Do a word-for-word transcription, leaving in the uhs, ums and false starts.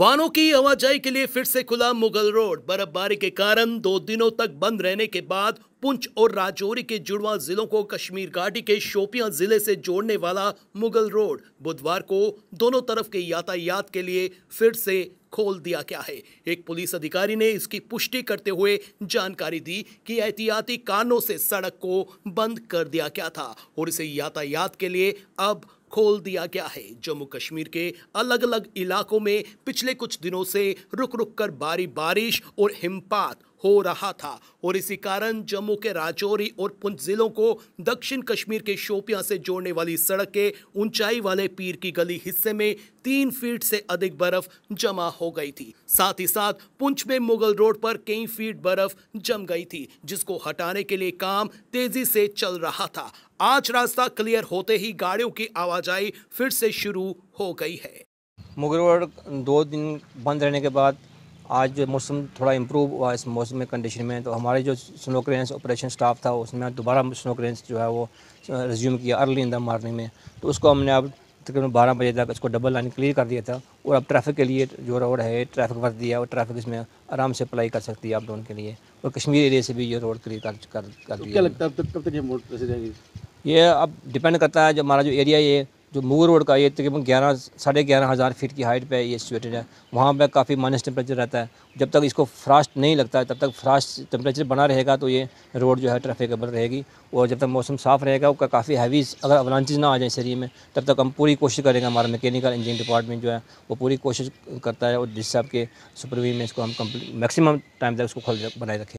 वाहनों की आवाजाही के लिए फिर से खुला मुगल रोड। बर्फबारी के कारण दो दिनों तक बंद रहने के बाद पुंछ और राजौरी के जुड़वा जिलों को कश्मीर घाटी के शोपियां जिले से जोड़ने वाला मुगल रोड बुधवार को दोनों तरफ के यातायात के लिए फिर से खोल दिया गया है। एक पुलिस अधिकारी ने इसकी पुष्टि करते हुए जानकारी दी कि एहतियाती कारणों से सड़क को बंद कर दिया गया था और इसे यातायात के लिए अब खोल दिया गया है। जम्मू कश्मीर के अलग अलग इलाकों में पिछले कुछ दिनों से रुक रुक कर भारी बारिश और हिमपात हो रहा था और इसी कारण जम्मू के राजौरी और पुंछ जिलों को दक्षिण कश्मीर के शोपियां से जोड़ने वाली सड़क के ऊंचाई वाले पीर की गली हिस्से में तीन फीट से अधिक बर्फ जमा हो गई थी। साथ ही साथ पुंछ में मुगल रोड पर कई फीट बर्फ जम गई थी, जिसको हटाने के लिए काम तेजी से चल रहा था। आज रास्ता क्लियर होते ही गाड़ियों की आवाजाही फिर से शुरू हो गई है। मुगल रोड दो दिन बंद रहने के बाद आज जो मौसम थोड़ा इम्प्रूव हुआ, इस मौसम में कंडीशन में तो हमारे जो स्नो क्लियरेंस ऑपरेशन स्टाफ था उसने दोबारा स्नो क्लियरेंस जो है वो रिज्यूम किया अर्ली इन द मॉर्निंग में। तो उसको हमने अब तकरीबन बारह बजे तक इसको डबल लाइन क्लियर कर दिया था और अब ट्रैफिक के लिए जो रोड है ट्रैफिक वर्क दिया और ट्रैफिक इसमें आराम से अप्लाई कर सकती है आप दोनों के लिए। और कश्मीर एरिया से भी ये रोड क्लियर कर कर, कर तो दिया। क्या लगता है अब तक कब तक ये मोड कैसे जाएगी? ये अब डिपेंड करता है। जब हमारा जो एरिया ये जो मुगल रोड का ये तकरीबन ग्यारह साढ़े ग्यारह हज़ार फीट की हाइट पे ये सिचुएटेड है, वहाँ पे काफ़ी माइनस टेम्परेचर रहता है। जब तक इसको फ्रास्ट नहीं लगता है तब तक फ्रास्ट टेम्परेचर बना रहेगा तो ये रोड जो है ट्रैफिकेबल रहेगी। और जब तक मौसम साफ़ रहेगा उसका काफ़ी हैवी अगर अवलांचेज ना आ जाए इस एरिया में तब तक हम पूरी कोशिश करेंगे। हमारा मैकेनिकल इंजीनियरिंग डिपार्टमेंट जो है वो पूरी कोशिश करता है और जिस साहब के सुपरवीजन में इसको हम मैक्सिमम टाइम तक इसको खोल बनाए रखें।